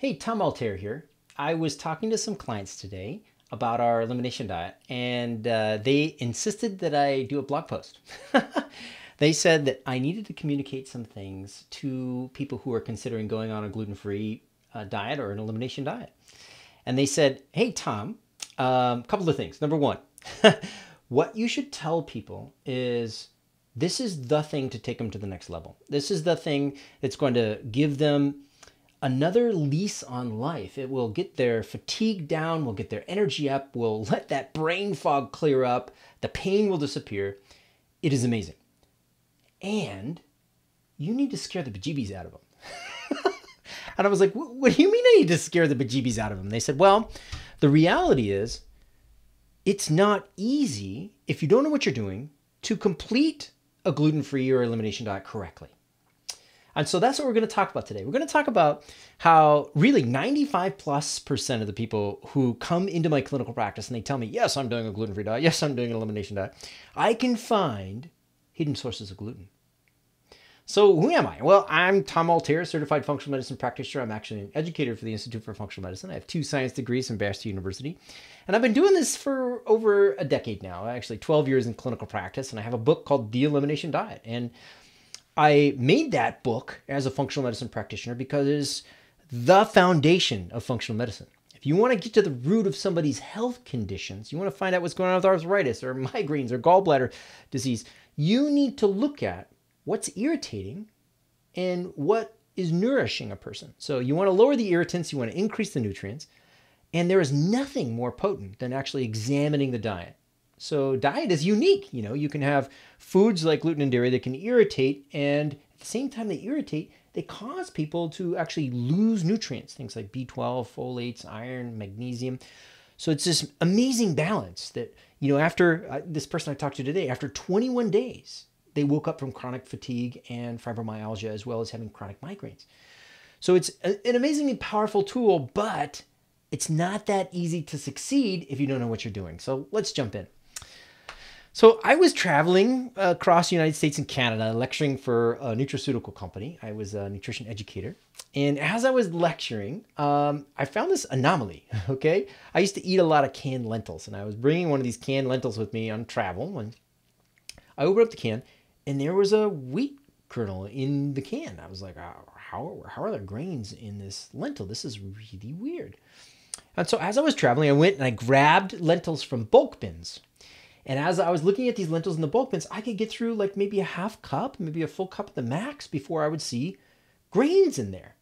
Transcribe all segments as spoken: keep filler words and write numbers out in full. Hey, Tom Altair here. I was talking to some clients today about our elimination diet, and uh, they insisted that I do a blog post. They said that I needed to communicate some things to people who are considering going on a gluten-free uh, diet or an elimination diet. And they said, hey, Tom, a um, couple of things. Number one, what you should tell people is this is the thing to take them to the next level. This is the thing that's going to give them another lease on life. It will get their fatigue down, will get their energy up, will let that brain fog clear up, the pain will disappear. It is amazing. And you need to scare the bejeebies out of them. And I was like, what do you mean I need to scare the bejeebies out of them? They said, well, the reality is it's not easy, if you don't know what you're doing, to complete a gluten-free or elimination diet correctly. And so that's what we're going to talk about today. We're going to talk about how really ninety-five plus percent of the people who come into my clinical practice and they tell me, yes, I'm doing a gluten-free diet, yes, I'm doing an elimination diet, I can find hidden sources of gluten. So who am I? Well, I'm Tom Altair, certified functional medicine practitioner. I'm actually an educator for the Institute for Functional Medicine. I have two science degrees from Bastyr University. And I've been doing this for over a decade now, actually twelve years in clinical practice. And I have a book called The Elimination Diet. And I made that book as a functional medicine practitioner because it is the foundation of functional medicine. If you want to get to the root of somebody's health conditions, you want to find out what's going on with arthritis or migraines or gallbladder disease, you need to look at what's irritating and what is nourishing a person. So you want to lower the irritants, you want to increase the nutrients, and there is nothing more potent than actually examining the diet. So diet is unique. You know, you can have foods like gluten and dairy that can irritate, and at the same time they irritate, they cause people to actually lose nutrients, things like B twelve, folates, iron, magnesium. So it's this amazing balance that, you know, after uh, this person I talked to today, after twenty-one days, they woke up from chronic fatigue and fibromyalgia, as well as having chronic migraines. So it's a, an amazingly powerful tool, but it's not that easy to succeed if you don't know what you're doing. So let's jump in. So I was traveling across the United States and Canada lecturing for a nutraceutical company. I was a nutrition educator. And as I was lecturing, um, I found this anomaly, okay? I used to eat a lot of canned lentils, and I was bringing one of these canned lentils with me on travel. And I opened up the can, and there was a wheat kernel in the can. I was like, oh, how, how are there grains in this lentil? This is really weird. And so as I was traveling, I went and I grabbed lentils from bulk bins. And as I was looking at these lentils in the bulk bins, I could get through like maybe a half cup, maybe a full cup at the max before I would see grains in there.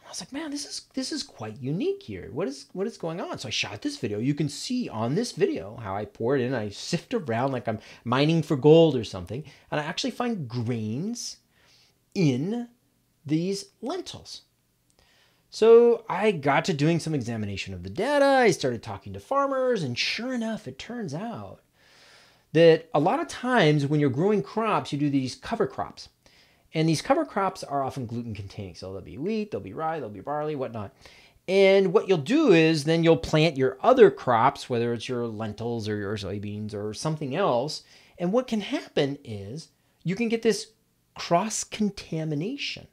And I was like, man, this is this is quite unique here. What is, what is going on? So I shot this video. You can see on this video how I pour it in. I sift around like I'm mining for gold or something. And I actually find grains in these lentils. So I got to doing some examination of the data. I started talking to farmers. And sure enough, it turns out that a lot of times when you're growing crops, you do these cover crops. And these cover crops are often gluten-containing. So there'll be wheat, there'll be rye, there'll be barley, whatnot. And what you'll do is then you'll plant your other crops, whether it's your lentils or your soybeans or something else. And what can happen is you can get this cross-contamination.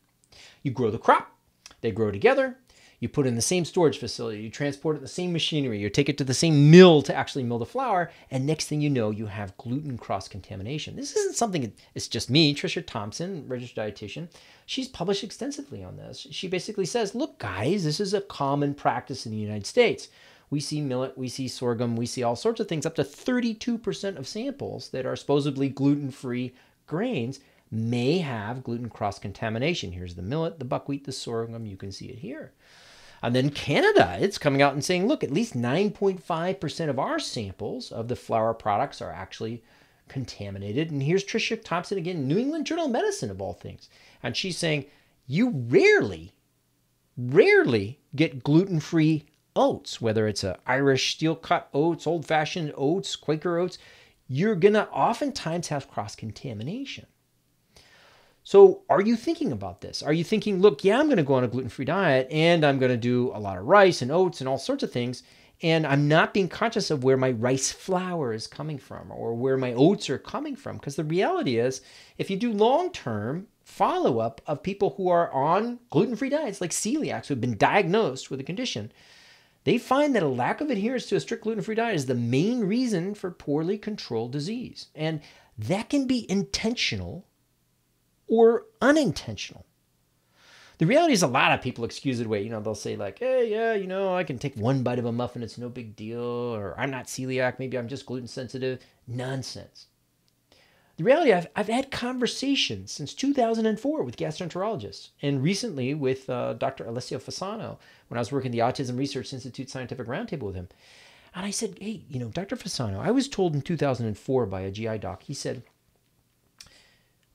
You grow the crop, they grow together. You put it in the same storage facility, you transport it in the same machinery, you take it to the same mill to actually mill the flour, and next thing you know, you have gluten cross-contamination. This isn't something, it's just me, Tricia Thompson, registered dietitian. She's published extensively on this. She basically says, look, guys, this is a common practice in the United States. We see millet, we see sorghum, we see all sorts of things. Up to thirty-two percent of samples that are supposedly gluten-free grains may have gluten cross-contamination. Here's the millet, the buckwheat, the sorghum, you can see it here. And then Canada, it's coming out and saying, look, at least nine point five percent of our samples of the flour products are actually contaminated. And here's Tricia Thompson again, New England Journal of Medicine of all things. And she's saying, you rarely, rarely get gluten-free oats, whether it's a Irish steel-cut oats, old-fashioned oats, Quaker oats, you're gonna oftentimes have cross-contamination. So are you thinking about this? Are you thinking, look, yeah, I'm going to go on a gluten-free diet and I'm going to do a lot of rice and oats and all sorts of things, and I'm not being conscious of where my rice flour is coming from or where my oats are coming from? Because the reality is, if you do long-term follow-up of people who are on gluten-free diets like celiacs who have been diagnosed with a condition, they find that a lack of adherence to a strict gluten-free diet is the main reason for poorly controlled disease. And that can be intentional or unintentional. The reality is a lot of people excuse it away. You know, they'll say like, hey, yeah, you know, I can take one bite of a muffin. It's no big deal. Or I'm not celiac. Maybe I'm just gluten sensitive. Nonsense. The reality, I've, I've had conversations since two thousand four with gastroenterologists and recently with uh, Doctor Alessio Fasano when I was working at the Autism Research Institute Scientific Roundtable with him. And I said, hey, you know, Doctor Fasano, I was told in two thousand four by a G I doc, he said,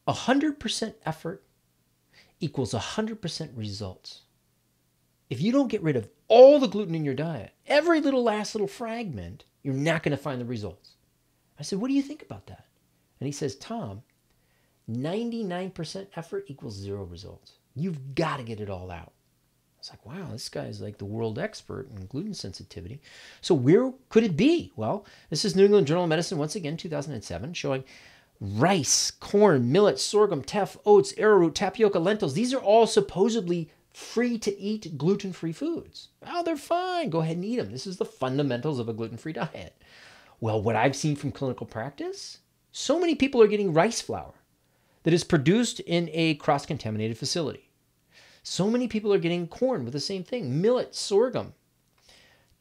one hundred percent effort equals one hundred percent results. If you don't get rid of all the gluten in your diet, every little last little fragment, you're not going to find the results. I said, what do you think about that? And he says, Tom, ninety-nine percent effort equals zero results. You've got to get it all out. I was like, wow, this guy is like the world expert in gluten sensitivity. So where could it be? Well, this is New England Journal of Medicine, once again, two thousand seven, showing rice, corn, millet, sorghum, teff, oats, arrowroot, tapioca, lentils. These are all supposedly free-to-eat gluten-free foods. Oh, they're fine. Go ahead and eat them. This is the fundamentals of a gluten-free diet. Well, what I've seen from clinical practice, so many people are getting rice flour that is produced in a cross-contaminated facility. So many people are getting corn with the same thing, millet, sorghum.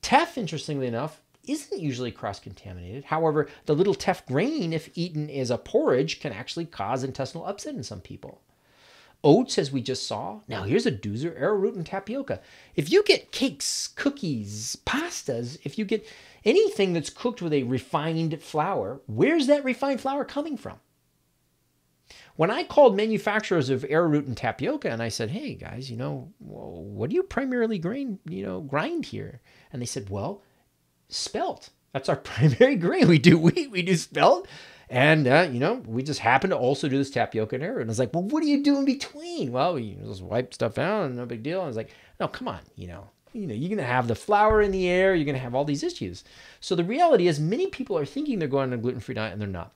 Teff, interestingly enough, isn't usually cross-contaminated. However, the little teff grain, if eaten as a porridge, can actually cause intestinal upset in some people. Oats, as we just saw. Now, here's a doozer, arrowroot and tapioca. If you get cakes, cookies, pastas, if you get anything that's cooked with a refined flour, where's that refined flour coming from? When I called manufacturers of arrowroot and tapioca and I said, hey, guys, you know, what do you primarily grain, you know, grind here? And they said, well, spelt. That's our primary grain. We do wheat, we do spelt. And, uh, you know, we just happen to also do this tapioca and arrowroot. And I was like, well, what do you do in between? Well, we just wipe stuff out and no big deal. And I was like, no, come on, you know, you know, you're going to have the flour in the air. You're going to have all these issues. So the reality is many people are thinking they're going on a gluten-free diet and they're not.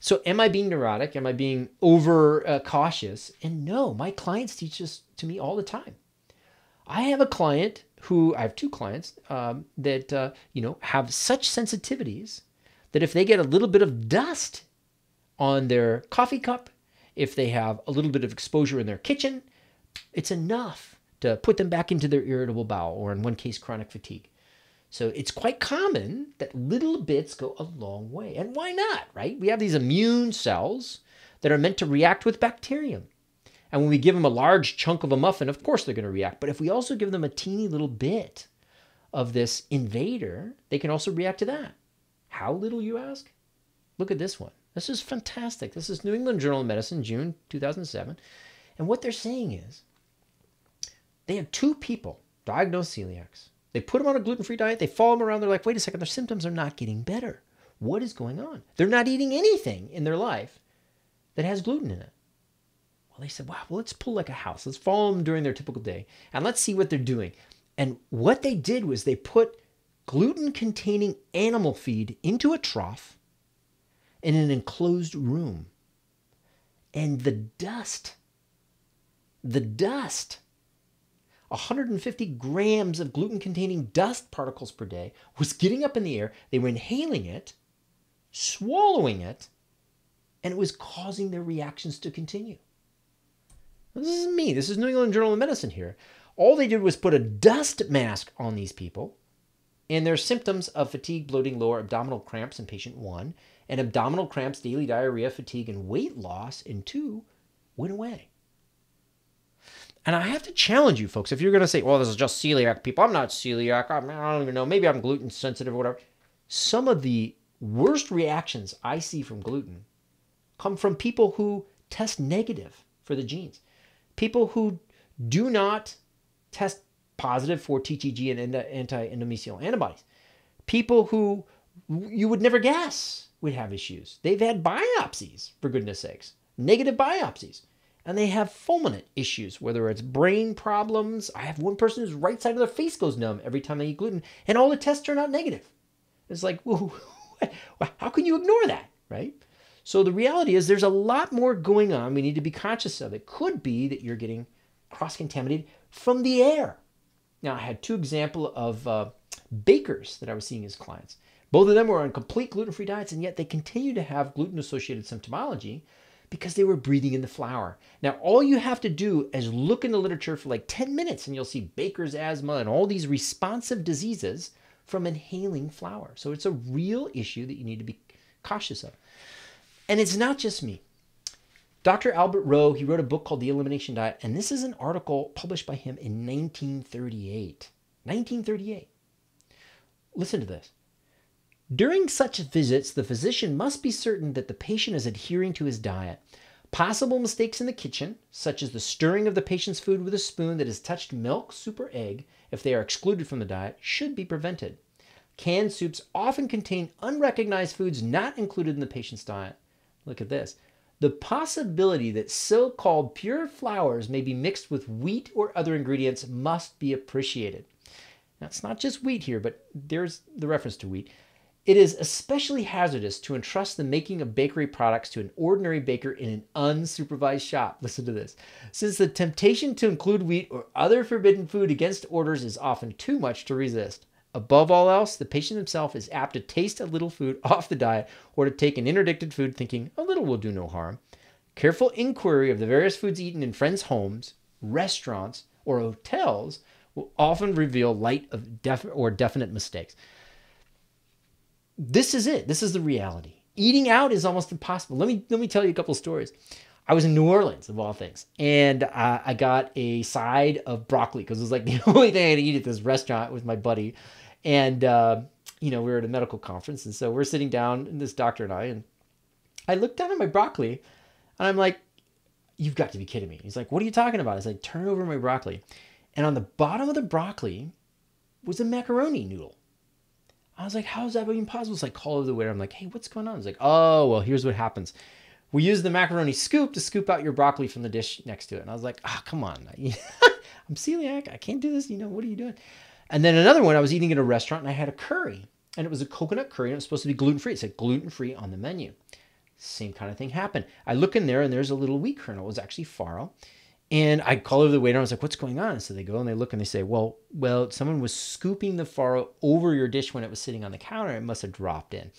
So am I being neurotic? Am I being over uh, cautious? And no, my clients teach this to me all the time. I have a client who, I have two clients um, that, uh, you know, have such sensitivities that if they get a little bit of dust on their coffee cup, if they have a little bit of exposure in their kitchen, it's enough to put them back into their irritable bowel or, in one case, chronic fatigue. So it's quite common that little bits go a long way. And why not, right? We have these immune cells that are meant to react with bacterium. And when we give them a large chunk of a muffin, of course they're going to react. But if we also give them a teeny little bit of this invader, they can also react to that. How little, you ask? Look at this one. This is fantastic. This is New England Journal of Medicine, June two thousand seven. And what they're saying is they had two people diagnosed celiacs. They put them on a gluten-free diet. They follow them around. They're like, wait a second, their symptoms are not getting better. What is going on? They're not eating anything in their life that has gluten in it. Well, they said, wow, well, let's pull like a house. Let's follow them during their typical day, and let's see what they're doing. And what they did was they put gluten-containing animal feed into a trough in an enclosed room. And the dust, the dust, one hundred fifty grams of gluten-containing dust particles per day was getting up in the air. They were inhaling it, swallowing it, and it was causing their reactions to continue. Now, this isn't me. This is New England Journal of Medicine here. All they did was put a dust mask on these people. And their symptoms of fatigue, bloating, lower abdominal cramps in patient one, and abdominal cramps, daily diarrhea, fatigue, and weight loss in two went away. And I have to challenge you, folks. If you're going to say, well, this is just celiac people. I'm not celiac. I'm, I don't even know. Maybe I'm gluten sensitive or whatever. Some of the worst reactions I see from gluten come from people who test negative for the genes. People who do not test positive for T T G and anti-endomyelial antibodies. People who you would never guess would have issues. They've had biopsies, for goodness sakes, negative biopsies. And they have fulminant issues, whether it's brain problems. I have one person whose right side of their face goes numb every time they eat gluten, and all the tests turn out negative. It's like, well, how can you ignore that, right? So the reality is there's a lot more going on. We need to be conscious of it. Could be that you're getting cross-contaminated from the air. Now, I had two examples of uh, bakers that I was seeing as clients. Both of them were on complete gluten-free diets, and yet they continue to have gluten-associated symptomology because they were breathing in the flour. Now, all you have to do is look in the literature for like ten minutes, and you'll see baker's asthma and all these responsive diseases from inhaling flour. So it's a real issue that you need to be cautious of. And it's not just me. Doctor Albert Rowe, he wrote a book called The Elimination Diet, and this is an article published by him in nineteen thirty-eight. nineteen thirty-eight. Listen to this. During such visits, the physician must be certain that the patient is adhering to his diet. Possible mistakes in the kitchen, such as the stirring of the patient's food with a spoon that has touched milk, soup, or egg, if they are excluded from the diet, should be prevented. Canned soups often contain unrecognized foods not included in the patient's diet. Look at this. The possibility that so-called pure flours may be mixed with wheat or other ingredients must be appreciated. Now, it's not just wheat here, but there's the reference to wheat. It is especially hazardous to entrust the making of bakery products to an ordinary baker in an unsupervised shop. Listen to this. Since the temptation to include wheat or other forbidden food against orders is often too much to resist. Above all else, the patient himself is apt to taste a little food off the diet or to take an interdicted food thinking a little will do no harm. Careful inquiry of the various foods eaten in friends' homes, restaurants, or hotels will often reveal light of def- or definite mistakes. This is it. This is the reality. Eating out is almost impossible. Let me let me tell you a couple of stories. I was in New Orleans, of all things, and I, I got a side of broccoli because it was like the only thing I had to eat at this restaurant with my buddy. And, uh, you know, we were at a medical conference, and so we're sitting down, and this doctor and I, and I looked down at my broccoli, and I'm like, you've got to be kidding me. He's like, what are you talking about? I was like, turn over my broccoli. And on the bottom of the broccoli was a macaroni noodle. I was like, how is that even possible? So I called the waiter. I'm like, hey, what's going on? He's like, oh, well, here's what happens. We use the macaroni scoop to scoop out your broccoli from the dish next to it. And I was like, ah, oh, come on. I'm celiac. I can't do this. You know, what are you doing? And then another one, I was eating at a restaurant, and I had a curry. And it was a coconut curry, and it was supposed to be gluten-free. It said gluten-free on the menu. Same kind of thing happened. I look in there, and there's a little wheat kernel. It was actually farro. And I call over the waiter, and I was like, what's going on? And so they go, and they look, and they say, well, well, someone was scooping the farro over your dish when it was sitting on the counter. It must have dropped in.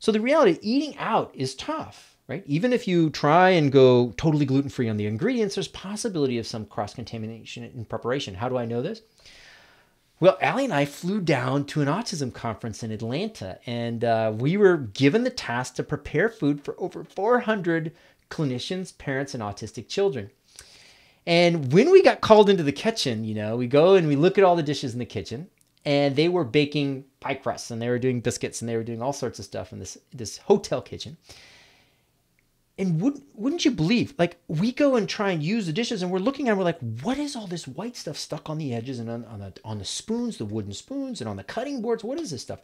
So the reality, eating out is tough, right? Even if you try and go totally gluten-free on the ingredients, there's possibility of some cross-contamination in preparation. How do I know this? Well, Allie and I flew down to an autism conference in Atlanta, and uh, we were given the task to prepare food for over four hundred clinicians, parents, and autistic children. And when we got called into the kitchen, you know, we go and we look at all the dishes in the kitchen, and they were baking pie crusts, and they were doing biscuits, and they were doing all sorts of stuff in this this hotel kitchen. And wouldn't, wouldn't you believe, like, we go and try and use the dishes, and we're looking at them, we're like, what is all this white stuff stuck on the edges and on, on, the, on the spoons, the wooden spoons, and on the cutting boards? What is this stuff?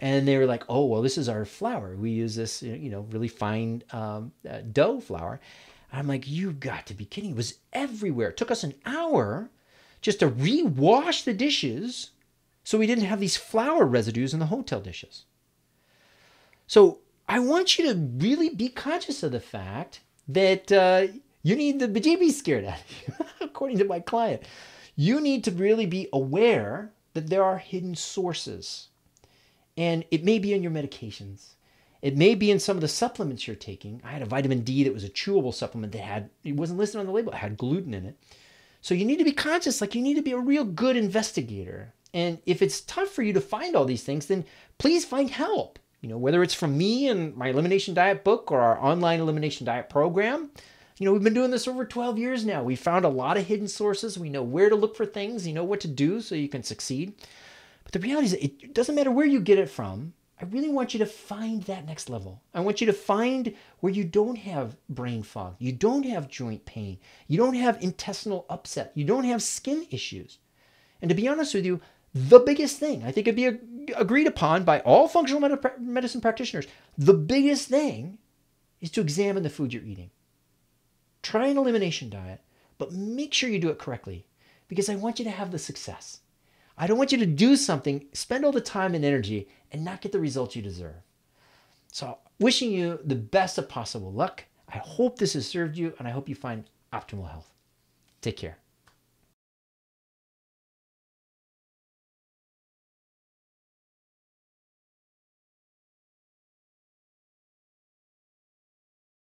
And they were like, oh, well, this is our flour. We use this, you know, really fine um, uh, dough flour. I'm like, you've got to be kidding. It was everywhere. It took us an hour just to rewash the dishes so we didn't have these flour residues in the hotel dishes. So I want you to really be conscious of the fact that uh, you need the bejeebies scared out of you, according to my client. You need to really be aware that there are hidden sources. And it may be in your medications. It may be in some of the supplements you're taking. I had a vitamin D that was a chewable supplement that had, it wasn't listed on the label, it had gluten in it. So you need to be conscious, like you need to be a real good investigator. And if it's tough for you to find all these things, then please find help. You know, whether it's from me and my Elimination Diet book or our online Elimination Diet program. You know, we've been doing this over twelve years now. We found a lot of hidden sources. We know where to look for things. You know what to do so you can succeed. But the reality is it doesn't matter where you get it from. I really want you to find that next level. I want you to find where you don't have brain fog, you don't have joint pain, you don't have intestinal upset, you don't have skin issues. And to be honest with you, the biggest thing, I think it'd be ag- agreed upon by all functional med- medicine practitioners, the biggest thing is to examine the food you're eating. Try an elimination diet, but make sure you do it correctly because I want you to have the success. I don't want you to do something, spend all the time and energy, and not get the results you deserve. So wishing you the best of possible luck. I hope this has served you, and I hope you find optimal health. Take care.